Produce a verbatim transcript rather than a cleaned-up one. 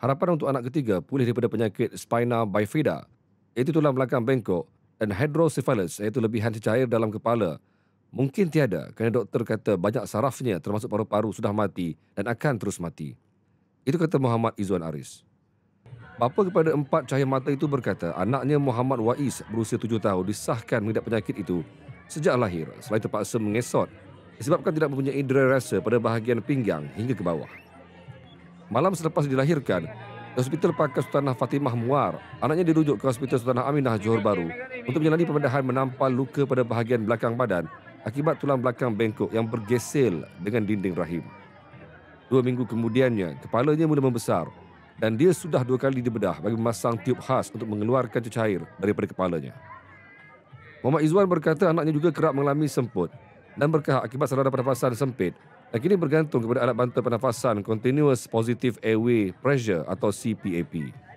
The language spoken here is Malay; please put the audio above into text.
Harapan untuk anak ketiga pulih daripada penyakit spina bifida, iaitu tulang belakang bengkok, dan hydrocephalus, iaitu lebihan cecair dalam kepala, mungkin tiada kerana doktor kata banyak sarafnya termasuk paru-paru sudah mati dan akan terus mati. Itu kata Muhammad Izwan Aris. Bapa kepada empat cahaya mata itu berkata anaknya Muhammad Waiz berusia tujuh tahun disahkan mengidap penyakit itu sejak lahir selain terpaksa mengesot disebabkan tidak mempunyai dera rasa pada bahagian pinggang hingga ke bawah. Malam selepas dilahirkan, Hospital Pakar Sultanah Fatimah Muar, anaknya dirujuk ke Hospital Sultanah Aminah Johor Bahru untuk menjalani pembedahan menampal luka pada bahagian belakang badan akibat tulang belakang bengkok yang bergesel dengan dinding rahim. Dua minggu kemudiannya, kepalanya mula membesar dan dia sudah dua kali dibedah bagi memasang tiub khas untuk mengeluarkan cecair daripada kepalanya. Muhammad Izwan berkata anaknya juga kerap mengalami semput dan berkahak akibat saluran pernafasan sempit dan kini bergantung kepada alat bantu pernafasan Continuous Positive Airway Pressure atau C P A P.